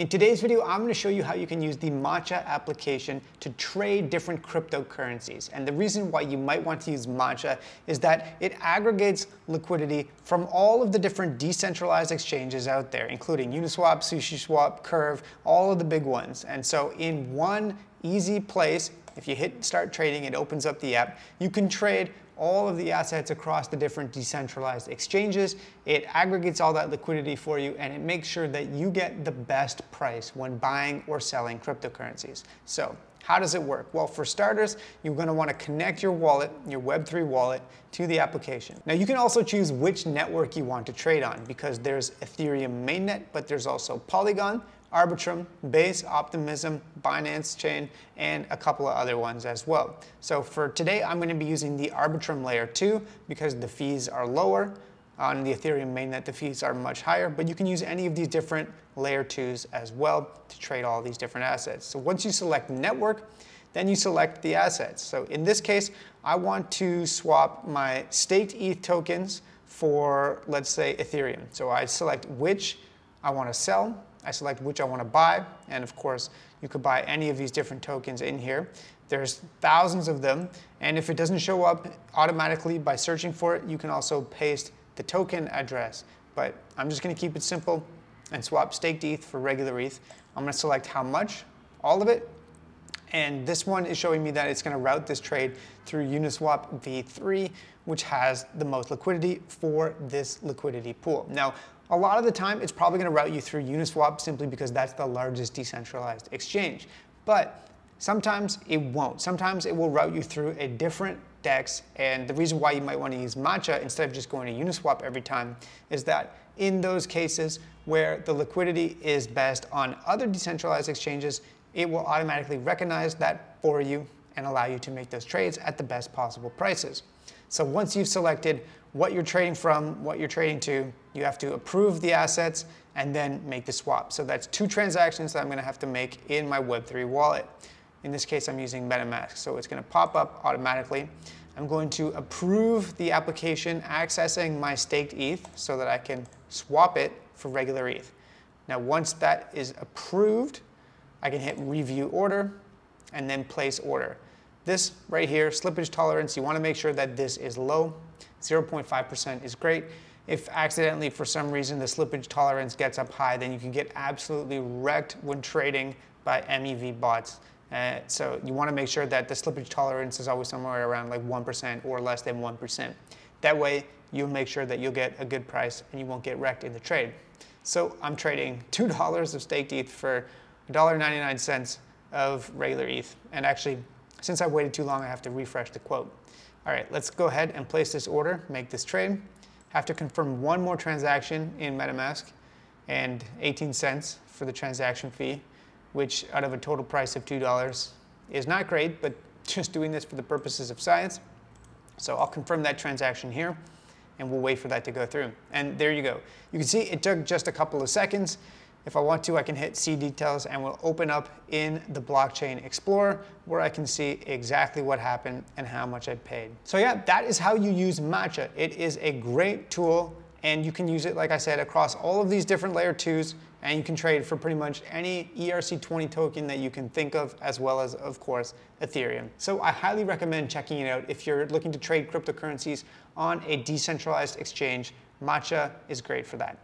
In today's video, I'm going to show you how you can use the Matcha application to trade different cryptocurrencies. And the reason why you might want to use Matcha is that it aggregates liquidity from all of the different decentralized exchanges out there, including Uniswap, SushiSwap, Curve, all of the big ones. And so in one easy place, if you hit start trading, it opens up the app. You can trade all of the assets across the different decentralized exchanges. It aggregates all that liquidity for you, and it makes sure that you get the best price when buying or selling cryptocurrencies. So how does it work? Well, for starters, you're going to want to connect your wallet, your Web3 wallet, to the application. Now, you can also choose which network you want to trade on, because there's Ethereum mainnet, but there's also Polygon, Arbitrum, Base, Optimism, Binance Chain, and a couple of other ones as well. So for today, I'm going to be using the Arbitrum Layer 2 because the fees are lower. On the Ethereum mainnet, the fees are much higher, but you can use any of these different Layer 2s as well to trade all these different assets. So once you select network, then you select the assets. So in this case, I want to swap my staked ETH tokens for, let's say, Ethereum. So I select which I want to sell. I select which I want to buy, and of course you could buy any of these different tokens in here. There's thousands of them, and if it doesn't show up automatically by searching for it, you can also paste the token address. But I'm just going to keep it simple and swap staked ETH for regular ETH. I'm going to select how much, all of it, and this one is showing me that it's going to route this trade through Uniswap V3, which has the most liquidity for this liquidity pool. Now, a lot of the time, it's probably going to route you through Uniswap simply because that's the largest decentralized exchange. But sometimes it won't. Sometimes it will route you through a different DEX. And the reason why you might want to use Matcha instead of just going to Uniswap every time is that in those cases where the liquidity is best on other decentralized exchanges, it will automatically recognize that for you and allow you to make those trades at the best possible prices. So once you've selected what you're trading from, what you're trading to, you have to approve the assets and then make the swap. So that's two transactions that I'm going to have to make in my Web3 wallet. In this case, I'm using MetaMask, so it's going to pop up automatically. I'm going to approve the application accessing my staked ETH so that I can swap it for regular ETH. Now, once that is approved, I can hit review order and then place order. This right here, slippage tolerance, you want to make sure that this is low. 0.5% is great. If accidentally, for some reason, the slippage tolerance gets up high, then you can get absolutely wrecked when trading by MEV bots. So you want to make sure that the slippage tolerance is always somewhere around like 1% or less than 1%. That way, you'll make sure that you'll get a good price and you won't get wrecked in the trade. So I'm trading $2 of staked ETH for $1.99 of regular ETH. And actually, since I waited too long, I have to refresh the quote. All right, let's go ahead and place this order, make this trade. Have to confirm one more transaction in MetaMask and 18 cents for the transaction fee, which out of a total price of $2 is not great, but just doing this for the purposes of science. So I'll confirm that transaction here and we'll wait for that to go through. And there you go. You can see it took just a couple of seconds. If I want to, I can hit see details and we'll open up in the blockchain explorer where I can see exactly what happened and how much I paid. So yeah, that is how you use Matcha. It is a great tool and you can use it, like I said, across all of these different layer twos, and you can trade for pretty much any ERC20 token that you can think of, as well as, of course, Ethereum. So I highly recommend checking it out if you're looking to trade cryptocurrencies on a decentralized exchange. Matcha is great for that.